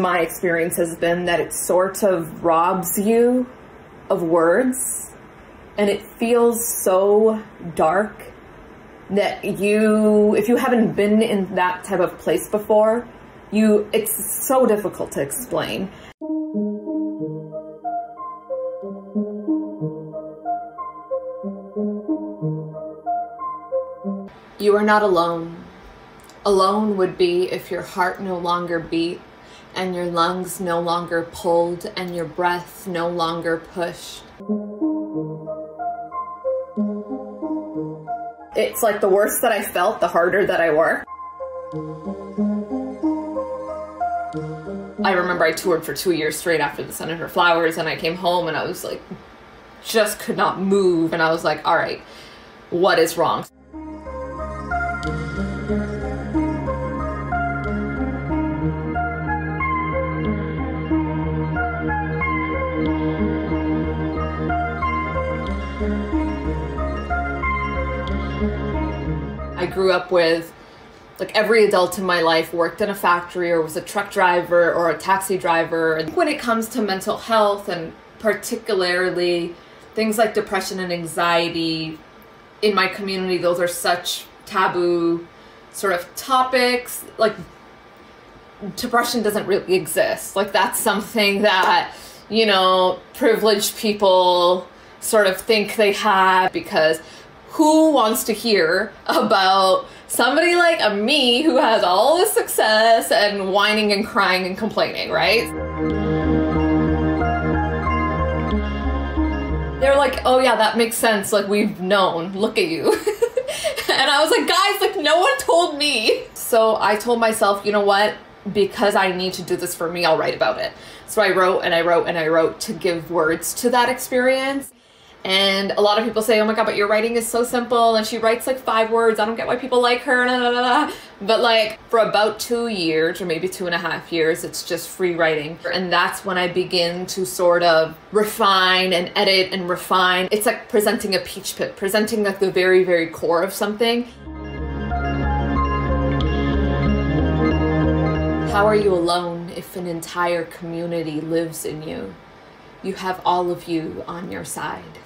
my experience has been that it sort of robs you of words, and it feels so dark that you, if you haven't been in that type of place before, it's so difficult to explain. You are not alone. Alone would be if your heart no longer beat and your lungs no longer pulled and your breath no longer pushed. It's like the worse that I felt, the harder that I worked. I remember I toured for 2 years straight after the Sun and Her Flowers, and I came home and I was like, just could not move. And I was like, all right, what is wrong? I grew up with, like, every adult in my life worked in a factory or was a truck driver or a taxi driver. And when it comes to mental health, and particularly things like depression and anxiety, in my community, those are such taboo sort of topics. Like, depression doesn't really exist. Like, that's something that, you know, privileged people sort of think they have, because who wants to hear about somebody like me who has all this success and whining and crying and complaining, right? They're like, oh yeah, that makes sense. Like, we've known, look at you. And I was like, guys, like, no one told me. So I told myself, you know what? Because I need to do this for me, I'll write about it. So I wrote and I wrote and I wrote to give words to that experience. And a lot of people say, oh my God, but your writing is so simple and she writes like 5 words. I don't get why people like her. Nah, nah, nah, nah. But like, for about 2 years or maybe 2.5 years, it's just free writing. And that's when I begin to sort of refine and edit and refine. It's like presenting a peach pit, presenting like the very, very core of something. How are you alone if an entire community lives in you? You have all of you on your side.